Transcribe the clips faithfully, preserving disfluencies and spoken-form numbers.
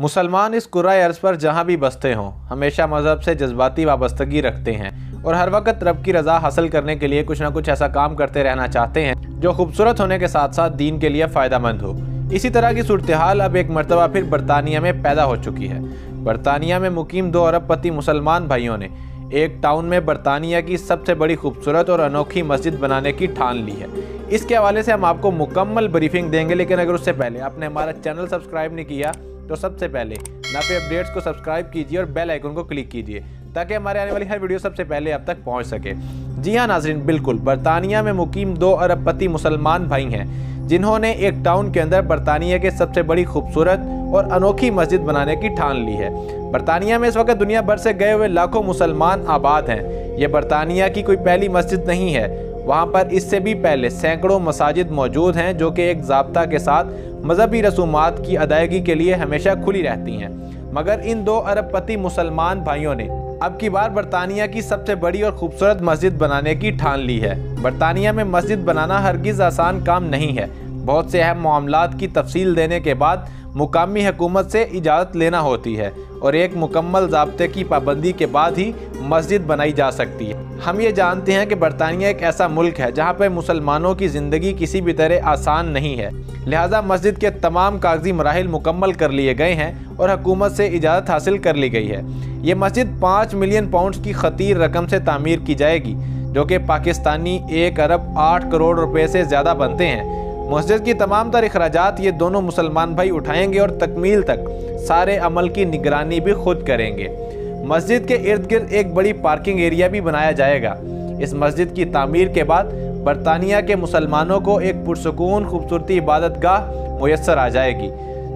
मुसलमान इस कुराए अर्ज़ पर जहाँ भी बसते हों हमेशा मज़हब से जज्बाती वाबस्तगी रखते हैं और हर वक्त रब की रज़ा हासिल करने के लिए कुछ ना कुछ ऐसा काम करते रहना चाहते हैं जो खूबसूरत होने के साथ साथ दीन के लिए फ़ायदा मंद हो। इसी तरह की सूरत हाल अब एक मरतबा फिर बरतानिया में पैदा हो चुकी है। बरतानिया में मुकीम दो अरबपति मुसलमान भाइयों ने एक टाउन में बरतानिया की सबसे बड़ी खूबसूरत और अनोखी मस्जिद बनाने की ठान ली है। इसके हवाले से हम आपको मुकम्मल ब्रीफिंग देंगे, लेकिन अगर उससे पहले आपने हमारा चैनल सब्सक्राइब नहीं किया तो सबसे पहले नापे अपडेट्स को सब्सक्राइब कीजिए और बेल आइकन को क्लिक कीजिए ताकि हमारे आने वाली हर वीडियो सबसे पहले आप तक पहुंच सके। जी हाँ नाजरीन, बिल्कुल बरतानिया में मुकीम दो अरबपति मुसलमान भाई हैं जिन्होंने एक टाउन के अंदर बरतानिया के सबसे बड़ी खूबसूरत और अनोखी मस्जिद बनाने की ठान ली है। बरतानिया में इस वक्त दुनिया भर से गए हुए लाखों मुसलमान आबाद हैं। यह बरतानिया की कोई पहली मस्जिद नहीं है, वहाँ पर इससे भी पहले सैकड़ों मसाजिद मौजूद हैं जो कि एक ज़ाब्ता के साथ मजहबी रसूमात की अदायगी के लिए हमेशा खुली रहती हैं। मगर इन दो अरबपति मुसलमान भाइयों ने अब की बार बरतानिया की सबसे बड़ी और खूबसूरत मस्जिद बनाने की ठान ली है। बरतानिया में मस्जिद बनाना हरगिज़ आसान काम नहीं है। बहुत से अहम मामलात की तफसील देने के बाद मुकामी हुकूमत से इजाज़त लेना होती है और एक मुकम्मल ज़ाब्ते की पाबंदी के बाद ही मस्जिद बनाई जा सकती है। हम ये जानते हैं कि बरतानिया एक ऐसा मुल्क है जहाँ पर मुसलमानों की ज़िंदगी किसी भी तरह आसान नहीं है, लिहाजा मस्जिद के तमाम कागजी मराहिल मुकम्मल कर लिए गए हैं और हुकूमत से इजाज़त हासिल कर ली गई है। ये मस्जिद पाँच मिलियन पाउंड्स की खतीर रकम से तामीर की जाएगी जो कि पाकिस्तानी एक अरब आठ करोड़ रुपये से ज़्यादा बनते हैं। मस्जिद की तमाम तर अखराजात ये दोनों मुसलमान भाई उठाएंगे और तकमील तक सारे अमल की निगरानी भी खुद करेंगे। मस्जिद के इर्द गिर्द एक बड़ी पार्किंग एरिया भी बनाया जाएगा। इस मस्जिद की तामीर के बाद बरतानिया के मुसलमानों को एक पुरसकून खूबसूरती इबादत गाह मुयसर आ जाएगी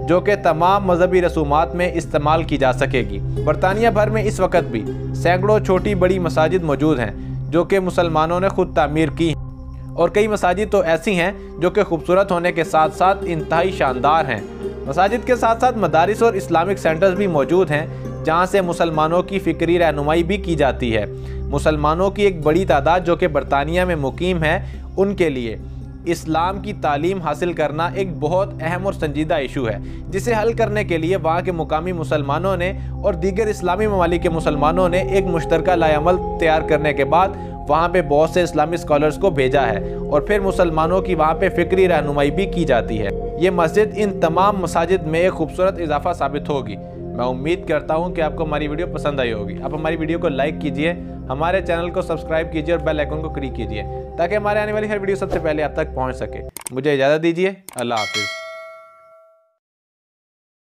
जो कि तमाम मजहबी रसूमात में इस्तेमाल की जा सकेगी। बरतानिया भर में इस वक्त भी सैकड़ों छोटी बड़ी मसाजिद मौजूद हैं जो कि मुसलमानों ने खुद तामीर की और कई मसाजिद तो ऐसी हैं जो कि खूबसूरत होने के साथ साथ इंतहाई शानदार हैं। मसाजिद के साथ साथ मदारिस और इस्लामिक सेंटर्स भी मौजूद हैं जहां से मुसलमानों की फ़िक्री रहनुमाई भी की जाती है। मुसलमानों की एक बड़ी तादाद जो कि बरतानिया में मुकीम है, उनके लिए इस्लाम की तालीम हासिल करना एक बहुत अहम और संजीदा इशू है जिसे हल करने के लिए वहाँ के मुकामी मुसलमानों ने और दीगर इस्लामी ममालिक के मुसलमानों ने एक मुश्तरका लायामल तैयार करने के बाद वहाँ पे बहुत से इस्लामी स्कॉलर्स को भेजा है और फिर मुसलमानों की वहाँ पे फ़िक्री रहनुमाई भी की जाती है। ये मस्जिद इन तमाम मसाजिद में एक खूबसूरत इजाफा साबित होगी। मैं उम्मीद करता हूँ कि आपको हमारी वीडियो पसंद आई होगी। आप हमारी वीडियो को लाइक कीजिए, हमारे चैनल को सब्सक्राइब कीजिए और बेल आइकन को क्लिक कीजिए ताकि हमारे आने वाली हर वीडियो सबसे पहले आप तक पहुँच सके। मुझे इजाज़त दीजिए, अल्लाह हाफिज़।